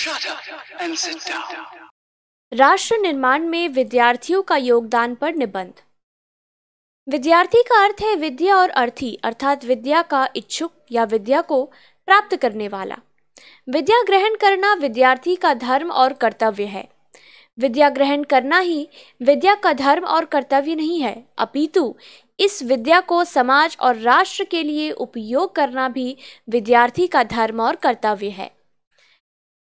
Shut up and sit down. राष्ट्र निर्माण में विद्यार्थियों का योगदान पर निबंध। विद्यार्थी का अर्थ है विद्या और अर्थी, अर्थात विद्या का इच्छुक या विद्या को प्राप्त करने वाला। विद्या ग्रहण करना विद्यार्थी का धर्म और कर्तव्य है। विद्या ग्रहण करना ही विद्या का धर्म और कर्तव्य नहीं है, अपितु इस विद्या को समाज और राष्ट्र के लिए उपयोग करना भी विद्यार्थी का धर्म और कर्तव्य है।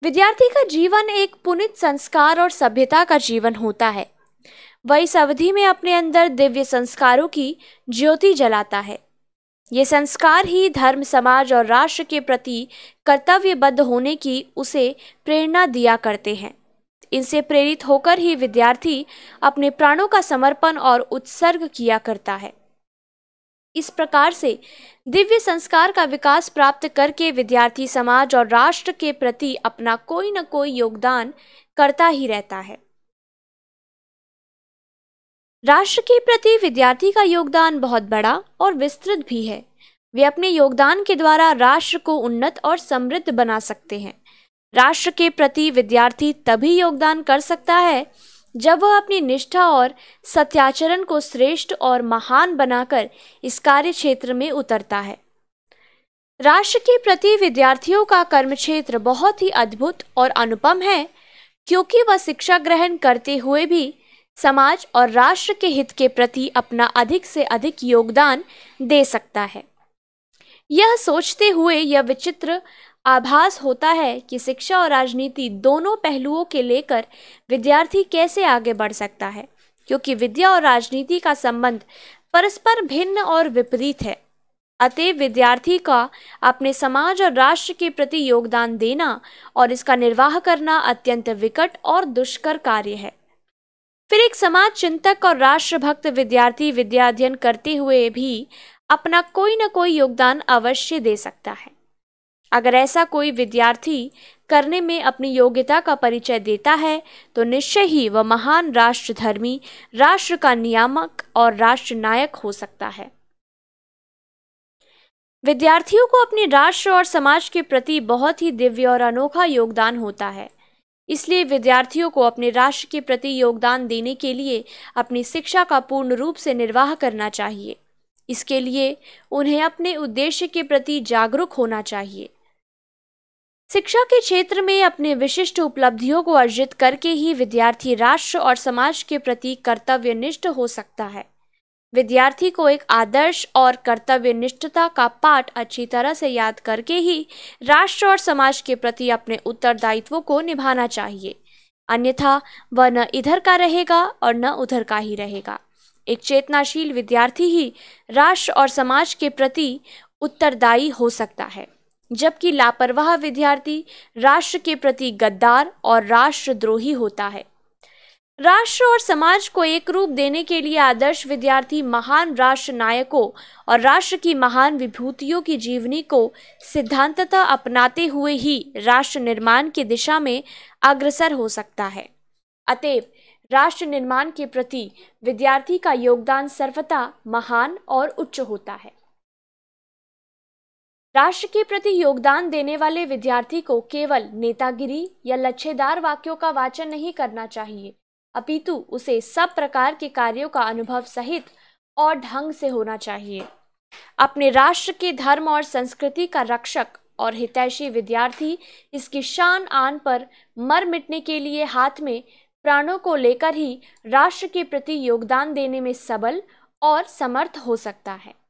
विद्यार्थी का जीवन एक पुनित संस्कार और सभ्यता का जीवन होता है। वह इस अवधि में अपने अंदर दिव्य संस्कारों की ज्योति जलाता है। ये संस्कार ही धर्म, समाज और राष्ट्र के प्रति कर्तव्यबद्ध होने की उसे प्रेरणा दिया करते हैं। इनसे प्रेरित होकर ही विद्यार्थी अपने प्राणों का समर्पण और उत्सर्ग किया करता है। इस प्रकार से दिव्य संस्कार का विकास प्राप्त करके विद्यार्थी समाज और राष्ट्र के प्रति अपना कोई न कोई योगदान करता ही रहता है। राष्ट्र के प्रति विद्यार्थी का योगदान बहुत बड़ा और विस्तृत भी है। वे अपने योगदान के द्वारा राष्ट्र को उन्नत और समृद्ध बना सकते हैं। राष्ट्र के प्रति विद्यार्थी तभी योगदान कर सकता है जब वह अपनी निष्ठा और सत्याचरण को श्रेष्ठ और महान बनाकर इस कार्य क्षेत्र में उतरता है। राष्ट्र के प्रति विद्यार्थियों का कर्म क्षेत्र बहुत ही अद्भुत और अनुपम है, क्योंकि वह शिक्षा ग्रहण करते हुए भी समाज और राष्ट्र के हित के प्रति अपना अधिक से अधिक योगदान दे सकता है। यह सोचते हुए यह विचित्र आभास होता है कि शिक्षा और राजनीति दोनों पहलुओं के लेकर विद्यार्थी कैसे आगे बढ़ सकता है, क्योंकि विद्या और राजनीति का संबंध परस्पर भिन्न और विपरीत है। अतः विद्यार्थी का अपने समाज और राष्ट्र के प्रति योगदान देना और इसका निर्वाह करना अत्यंत विकट और दुष्कर कार्य है। फिर एक समाज चिंतक और राष्ट्रभक्त विद्यार्थी विद्या अध्ययन करते हुए भी अपना कोई न कोई योगदान अवश्य दे सकता है। अगर ऐसा कोई विद्यार्थी करने में अपनी योग्यता का परिचय देता है तो निश्चय ही वह महान राष्ट्रधर्मी, राष्ट्र का नियामक और राष्ट्र नायक हो सकता है। विद्यार्थियों को अपने राष्ट्र और समाज के प्रति बहुत ही दिव्य और अनोखा योगदान होता है। इसलिए विद्यार्थियों को अपने राष्ट्र के प्रति योगदान देने के लिए अपनी शिक्षा का पूर्ण रूप से निर्वाह करना चाहिए। इसके लिए उन्हें अपने उद्देश्य के प्रति जागरूक होना चाहिए। शिक्षा के क्षेत्र में अपने विशिष्ट उपलब्धियों को अर्जित करके ही विद्यार्थी राष्ट्र और समाज के प्रति कर्तव्यनिष्ठ हो सकता है। विद्यार्थी को एक आदर्श और कर्तव्यनिष्ठता का पाठ अच्छी तरह से याद करके ही राष्ट्र और समाज के प्रति अपने उत्तरदायित्वों को निभाना चाहिए, अन्यथा वह न इधर का रहेगा और न उधर का ही रहेगा। एक चेतनाशील विद्यार्थी ही राष्ट्र और समाज के प्रति उत्तरदायी हो सकता है, जबकि लापरवाह विद्यार्थी राष्ट्र के प्रति गद्दार और राष्ट्रद्रोही होता है। राष्ट्र और समाज को एक रूप देने के लिए आदर्श विद्यार्थी महान राष्ट्र नायकों और राष्ट्र की महान विभूतियों की जीवनी को सिद्धांततः अपनाते हुए ही राष्ट्र निर्माण की दिशा में अग्रसर हो सकता है। अतएव राष्ट्र निर्माण के प्रति विद्यार्थी का योगदान सर्वथा महान और उच्च होता है। राष्ट्र के प्रति योगदान देने वाले विद्यार्थी को केवल नेतागिरी या लच्छेदार वाक्यों का वाचन नहीं करना चाहिए, अपितु उसे सब प्रकार के कार्यों का अनुभव सहित और ढंग से होना चाहिए। अपने राष्ट्र के धर्म और संस्कृति का रक्षक और हितैषी विद्यार्थी इसकी शान आन पर मर मिटने के लिए हाथ में प्राणों को लेकर ही राष्ट्र के प्रति योगदान देने में सबल और समर्थ हो सकता है।